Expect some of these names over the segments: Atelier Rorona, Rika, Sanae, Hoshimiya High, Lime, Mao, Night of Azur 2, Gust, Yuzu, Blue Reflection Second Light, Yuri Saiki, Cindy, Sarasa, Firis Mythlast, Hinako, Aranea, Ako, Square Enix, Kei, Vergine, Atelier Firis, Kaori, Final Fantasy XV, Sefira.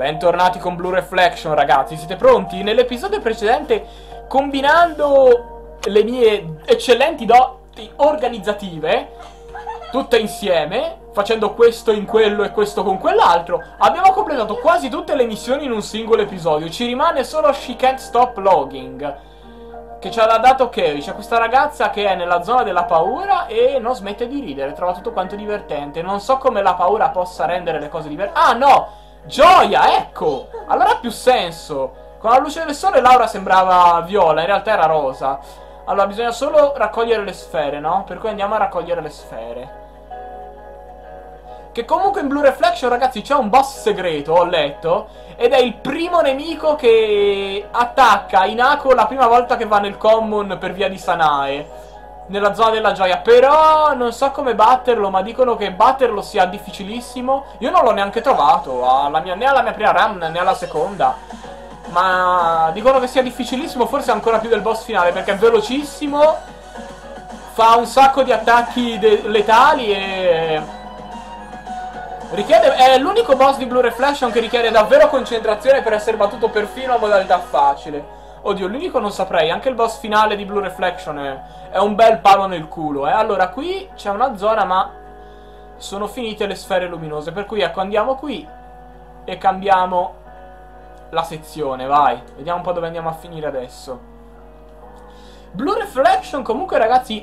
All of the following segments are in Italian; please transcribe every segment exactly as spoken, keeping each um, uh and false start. Bentornati con Blue Reflection, ragazzi. Siete pronti? Nell'episodio precedente, combinando le mie eccellenti doti organizzative, tutte insieme, facendo questo in quello e questo con quell'altro, abbiamo completato quasi tutte le missioni in un singolo episodio. Ci rimane solo She Can't Stop Logging, che ci ha dato Kei. C'è questa ragazza che è nella zona della paura e non smette di ridere, trova tutto quanto divertente. Non so come la paura possa rendere le cose divertenti. Ah no! Gioia, ecco! Allora ha più senso. Con la luce del sole Laura sembrava viola, in realtà era rosa. Allora bisogna solo raccogliere le sfere, no? Per cui andiamo a raccogliere le sfere. Che comunque in Blue Reflection, ragazzi, c'è un boss segreto, ho letto. Ed è il primo nemico che attacca Hinako la prima volta che va nel common per via di Sanae, nella zona della gioia. Però non so come batterlo, ma dicono che batterlo sia difficilissimo. Io non l'ho neanche trovato alla mia, né alla mia prima run né alla seconda, ma dicono che sia difficilissimo, forse ancora più del boss finale, perché è velocissimo, fa un sacco di attacchi letali e richiede... è l'unico boss di Blue Reflection che richiede davvero concentrazione per essere battuto perfino a modalità facile. Oddio, l'unico non saprei, anche il boss finale di Blue Reflection è, è un bel palo nel culo, eh. Allora, qui c'è una zona, ma sono finite le sfere luminose, per cui ecco, andiamo qui e cambiamo la sezione, vai. Vediamo un po' dove andiamo a finire adesso. Blue Reflection, comunque, ragazzi,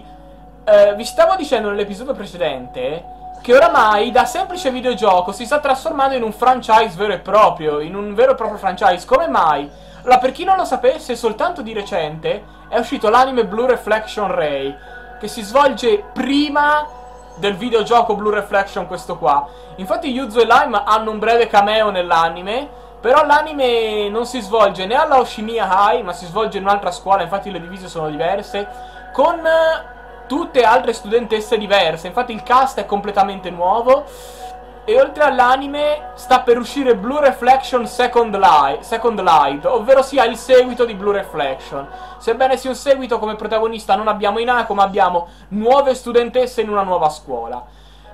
eh, vi stavo dicendo nell'episodio precedente che oramai da semplice videogioco si sta trasformando in un franchise vero e proprio, in un vero e proprio franchise. Come mai? Allora, per chi non lo sapesse, soltanto di recente è uscito l'anime Blue Reflection Ray, che si svolge prima del videogioco Blue Reflection, questo qua. Infatti Yuzu e Lime hanno un breve cameo nell'anime, però l'anime non si svolge né alla Hoshimiya High, ma si svolge in un'altra scuola, infatti le divise sono diverse, con tutte altre studentesse diverse, infatti il cast è completamente nuovo. E oltre all'anime sta per uscire Blue Reflection Second Light, Second Light, ovvero sia il seguito di Blue Reflection. Sebbene sia un seguito, come protagonista non abbiamo Hinako, ma abbiamo nuove studentesse in una nuova scuola.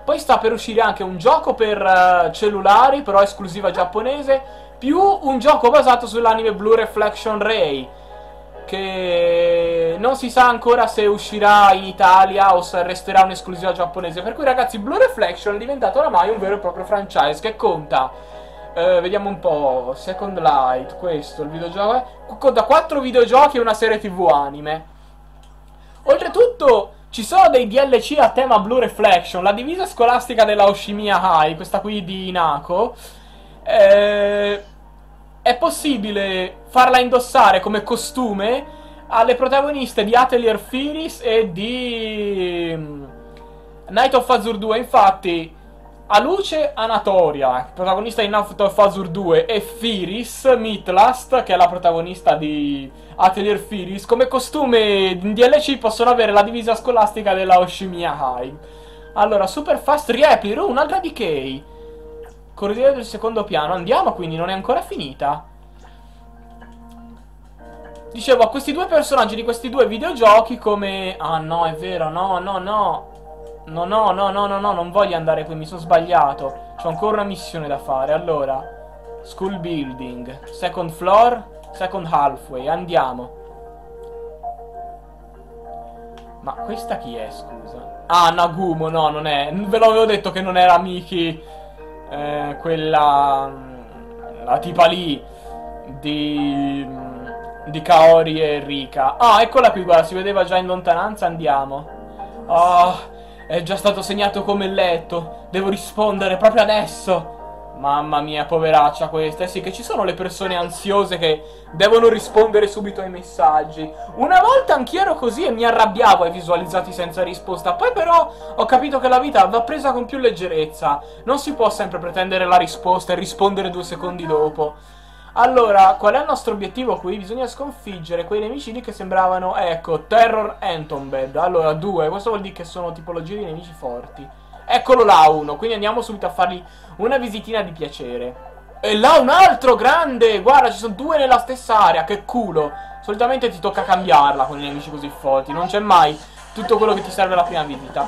Poi sta per uscire anche un gioco per uh, cellulari, però esclusiva giapponese, più un gioco basato sull'anime Blue Reflection Ray, che non si sa ancora se uscirà in Italia o se resterà un'esclusiva giapponese. Per cui, ragazzi, Blue Reflection è diventato oramai un vero e proprio franchise che conta, eh, vediamo un po', Second Light, questo, il videogioco è... conta quattro videogiochi e una serie tv anime. Oltretutto ci sono dei D L C a tema Blue Reflection. La divisa scolastica della Hoshimiya High, questa qui di Hinako, eh... è possibile farla indossare come costume alle protagoniste di Atelier Firis e di Night of Azur due. Infatti, a luce Anatoria, protagonista di Night of Azur due, e Firis Mythlast, che è la protagonista di Atelier Firis, come costume in D L C possono avere la divisa scolastica della Hoshimiya High. Allora, Super Fast Replica, oh, un'altra di Kei. Corridoio del secondo piano, andiamo, quindi non è ancora finita. Dicevo, a questi due personaggi di questi due videogiochi come... ah no, è vero, no, no, no. No, no, no, no, no, no, non voglio andare qui, mi sono sbagliato. C'ho ancora una missione da fare, allora. School building, second floor, second halfway, andiamo. Ma questa chi è, scusa? Ah, Nagumo, no, non è... ve l'avevo detto che non era Miki... Eh, quella... la tipa lì di... di Kaori e Rika. Ah, eccola qui, guarda, si vedeva già in lontananza, andiamo. Oh, è già stato segnato come il letto. Devo rispondere proprio adesso. Mamma mia, poveraccia questa. Eh sì, che ci sono le persone ansiose che devono rispondere subito ai messaggi. Una volta anch'io ero così e mi arrabbiavo ai visualizzati senza risposta. Poi però ho capito che la vita va presa con più leggerezza. Non si può sempre pretendere la risposta e rispondere due secondi dopo. Allora, qual è il nostro obiettivo qui? Bisogna sconfiggere quei nemici lì che sembravano... ecco, Terror Entombed. Allora, due. Questo vuol dire che sono tipologie di nemici forti. Eccolo là uno, quindi andiamo subito a fargli una visitina di piacere. E là un altro grande, guarda, ci sono due nella stessa area, che culo. Solitamente ti tocca cambiarla con i nemici così forti, non c'è mai tutto quello che ti serve alla prima visita.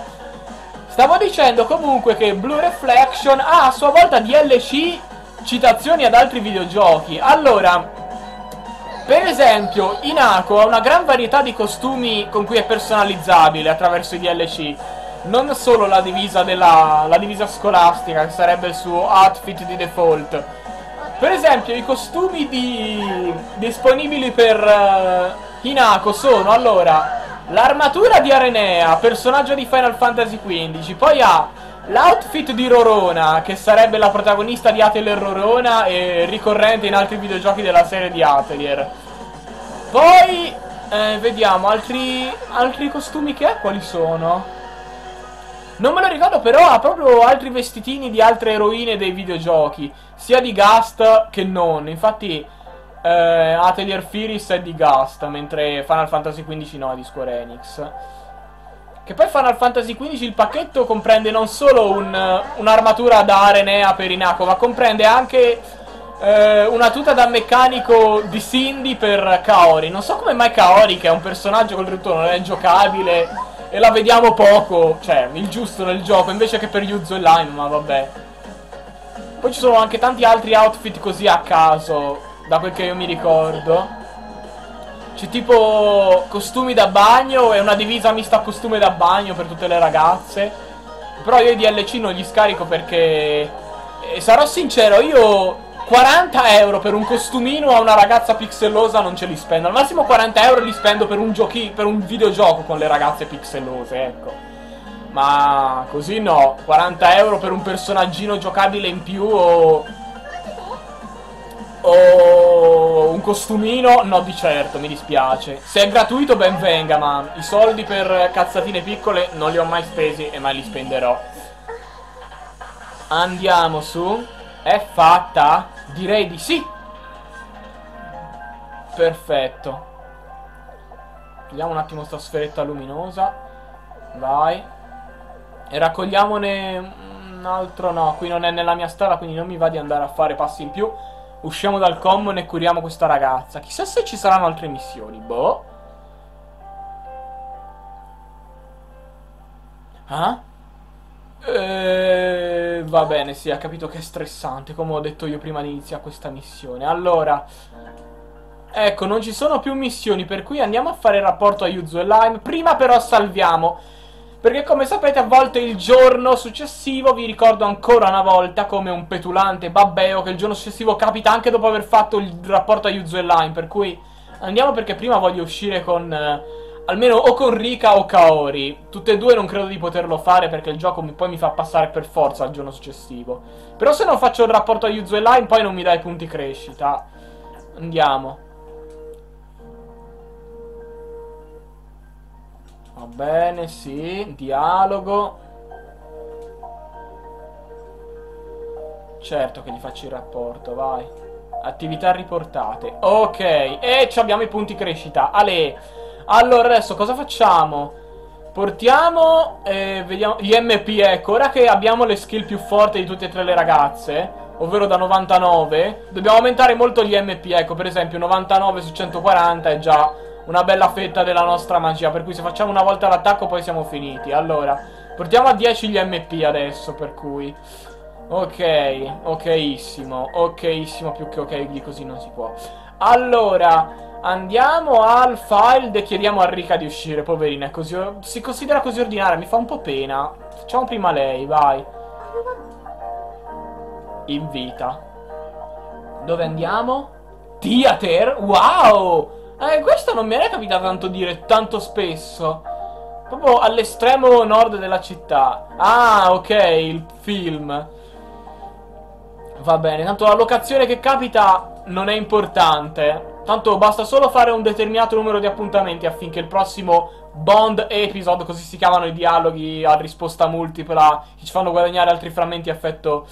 Stavo dicendo comunque che Blue Reflection ha a sua volta D L C citazioni ad altri videogiochi. Allora, per esempio, Hinako ha una gran varietà di costumi con cui è personalizzabile attraverso i D L C. Non solo la divisa, della, la divisa scolastica, che sarebbe il suo outfit di default. Per esempio, i costumi di, disponibili per uh, Hinako sono, allora, l'armatura di Aranea, personaggio di Final Fantasy quindici. Poi ha l'outfit di Rorona, che sarebbe la protagonista di Atelier Rorona e ricorrente in altri videogiochi della serie di Atelier. Poi eh, vediamo altri, altri costumi che ha, quali sono? Non me lo ricordo, però ha proprio altri vestitini di altre eroine dei videogiochi, sia di Gust che non. Infatti eh, Atelier Firis è di Gust, mentre Final Fantasy quindici no, è di Square Enix. Che poi Final Fantasy quindici il pacchetto comprende non solo un, un'armatura da Aranea per Hinako, ma comprende anche eh, una tuta da meccanico di Cindy per Kaori. Non so come mai Kaori, che è un personaggio col tutto non è giocabile e la vediamo poco, cioè il giusto nel gioco, invece che per Yuzu e Lime, ma vabbè. Poi ci sono anche tanti altri outfit così a caso, da quel che io mi ricordo. C'è tipo costumi da bagno e una divisa mista a costume da bagno per tutte le ragazze. Però io i D L C non li scarico perché, e sarò sincero, io quaranta euro per un costumino a una ragazza pixellosa non ce li spendo. Al massimo quaranta euro li spendo per un, giochi... per un videogioco con le ragazze pixellose, ecco. Ma così no, quaranta euro per un personaggino giocabile in più o... o un costumino, no di certo, mi dispiace. Se è gratuito ben venga, ma i soldi per cazzatine piccole non li ho mai spesi e mai li spenderò. Andiamo su. È fatta? Direi di sì. Perfetto. Togliamo un attimo sta sferetta luminosa. Vai. E raccogliamone un altro. No, qui non è nella mia strada, quindi non mi va di andare a fare passi in più. Usciamo dal common e curiamo questa ragazza. Chissà se ci saranno altre missioni. Boh. Ah? Eh, va bene, sì, ha capito che è stressante, come ho detto io prima di iniziare questa missione. Allora, ecco, non ci sono più missioni, per cui andiamo a fare il rapporto a Yuzu e Lime. Prima però salviamo, perché come sapete a volte il giorno successivo, vi ricordo ancora una volta come un petulante babbeo, che il giorno successivo capita anche dopo aver fatto il rapporto a Yuzu e Lime, per cui andiamo, perché prima voglio uscire con, eh, almeno o con Rika o Kaori. Tutte e due non credo di poterlo fare perché il gioco mi, poi mi fa passare per forza al giorno successivo. Però se non faccio il rapporto a Yuzu e Lime poi non mi dà i punti crescita. Andiamo. Va bene, sì, dialogo. Certo che gli faccio il rapporto, vai. Attività riportate. Ok, e ci abbiamo i punti crescita. Ale. Allora, adesso cosa facciamo? Portiamo eh, vediamo gli M P, ecco. Ora che abbiamo le skill più forti di tutte e tre le ragazze, ovvero da novantanove, dobbiamo aumentare molto gli M P, ecco. Per esempio novantanove su centoquaranta è già una bella fetta della nostra magia, per cui se facciamo una volta l'attacco poi siamo finiti. Allora, portiamo a dieci gli M P adesso, per cui ok, okissimo, okissimo, più che ok, di così non si può. Allora, andiamo al file e chiediamo a Rika di uscire, poverina, è così, si considera così ordinaria, mi fa un po' pena. Facciamo prima lei, vai. Invita. Dove andiamo? Theater? Wow! Eh, questo non mi era capitato tanto dire, tanto spesso. Proprio all'estremo nord della città. Ah, ok, il film. Va bene, tanto la locazione che capita non è importante. Tanto basta solo fare un determinato numero di appuntamenti affinché il prossimo Bond episode, così si chiamano i dialoghi a risposta multipla che ci fanno guadagnare altri frammenti effetto,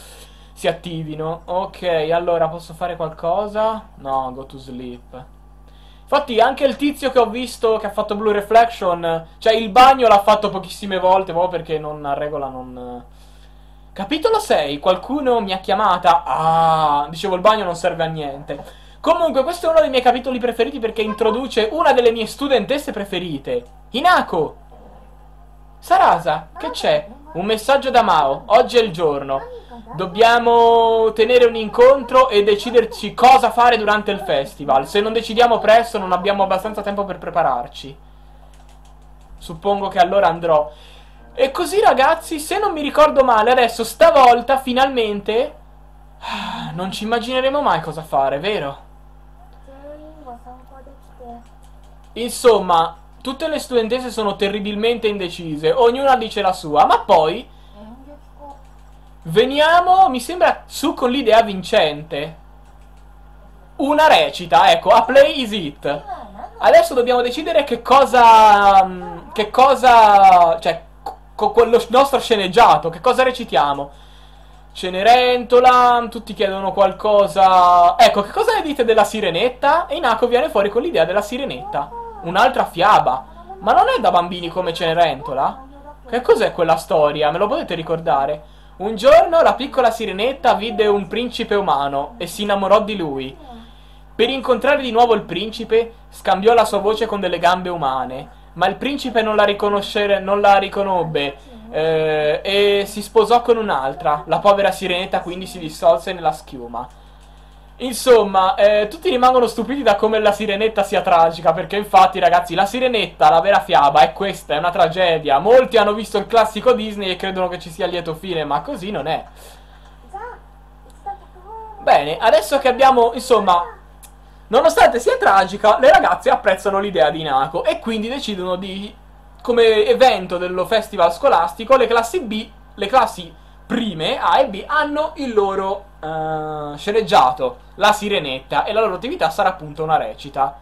si attivino. Ok, allora, posso fare qualcosa? No, go to sleep. Infatti anche il tizio che ho visto che ha fatto Blue Reflection, cioè il bagno l'ha fatto pochissime volte, proprio perché non, a regola non... Capitolo sei, qualcuno mi ha chiamata. Ah, dicevo il bagno non serve a niente. Comunque questo è uno dei miei capitoli preferiti perché introduce una delle mie studentesse preferite, Hinako. Sarasa, che c'è? Un messaggio da Mao. Oggi è il giorno. Dobbiamo tenere un incontro e deciderci cosa fare durante il festival. Se non decidiamo presto non abbiamo abbastanza tempo per prepararci. Suppongo che allora andrò. E così ragazzi, se non mi ricordo male, adesso stavolta finalmente non ci immagineremo mai cosa fare, vero? Insomma, tutte le studentesse sono terribilmente indecise, ognuna dice la sua, ma poi veniamo, mi sembra, su con l'idea vincente. Una recita, ecco, a play is it. Adesso dobbiamo decidere che cosa, che cosa, cioè, con lo nostro sceneggiato, che cosa recitiamo. Cenerentola, tutti chiedono qualcosa. Ecco, che cosa ne dite della sirenetta? E Hinako viene fuori con l'idea della sirenetta. Un'altra fiaba. Ma non è da bambini come Cenerentola? Che cos'è quella storia? Me lo potete ricordare? Un giorno la piccola sirenetta vide un principe umano e si innamorò di lui. Per incontrare di nuovo il principe, scambiò la sua voce con delle gambe umane. Ma il principe non la, non la riconobbe eh, e si sposò con un'altra. La povera sirenetta quindi si dissolse nella schiuma. Insomma, eh, tutti rimangono stupiti da come la sirenetta sia tragica, perché infatti ragazzi la sirenetta, la vera fiaba, è questa, è una tragedia. Molti hanno visto il classico Disney e credono che ci sia il lieto fine, ma così non è. Bene, adesso che abbiamo, insomma, nonostante sia tragica, le ragazze apprezzano l'idea di Hinako e quindi decidono di, come evento dello festival scolastico, le classi B, le classi prime, A e B, hanno il loro uh, sceneggiato, la sirenetta, e la loro attività sarà appunto una recita.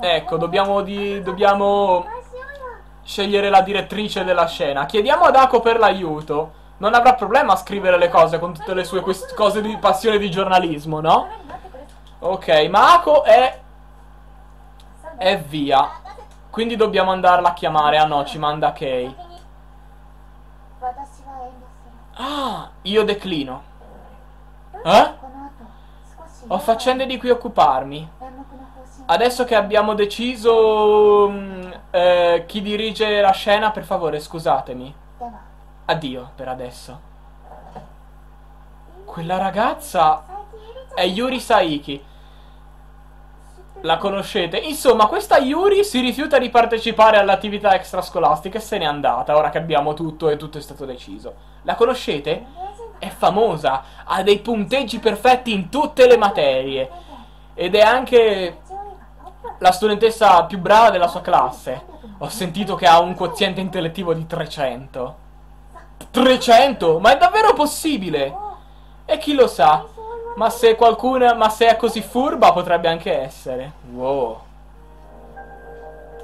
Ecco, dobbiamo, di, dobbiamo scegliere la direttrice della scena. Chiediamo ad Ako per l'aiuto. Non avrà problema a scrivere le cose con tutte le sue cose di passione di giornalismo, no? Ok, ma Ako è... è via. Quindi dobbiamo andarla a chiamare. Ah no, ci manda Kei. Ah, io declino. Eh? Ho faccende di cui occuparmi. Adesso che abbiamo deciso eh, chi dirige la scena, per favore, scusatemi. Addio per adesso. Quella ragazza è Yuri Saiki. La conoscete? Insomma, questa Yuri si rifiuta di partecipare all'attività extrascolastica e se n'è andata, ora che abbiamo tutto e tutto è stato deciso. La conoscete? È famosa, ha dei punteggi perfetti in tutte le materie ed è anche la studentessa più brava della sua classe. Ho sentito che ha un quoziente intellettivo di trecento. trecento? Ma è davvero possibile? E chi lo sa? Ma se qualcuna, ma se è così furba potrebbe anche essere. Wow.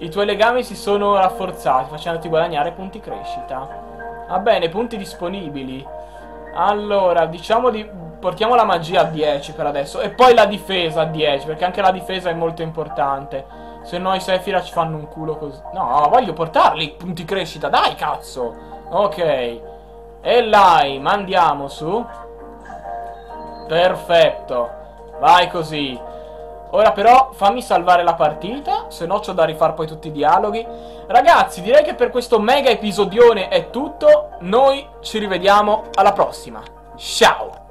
I tuoi legami si sono rafforzati, facendoti guadagnare punti crescita. Va bene, punti disponibili. Allora, diciamo di... portiamo la magia a dieci per adesso. E poi la difesa a dieci, perché anche la difesa è molto importante. Se no i Sefira ci fanno un culo così. No, voglio portarli punti crescita, dai cazzo. Ok. E Lime, andiamo su. Perfetto, vai così. Ora però fammi salvare la partita, se no c'ho da rifare poi tutti i dialoghi. Ragazzi, direi che per questo mega episodione è tutto. Noi ci rivediamo alla prossima. Ciao!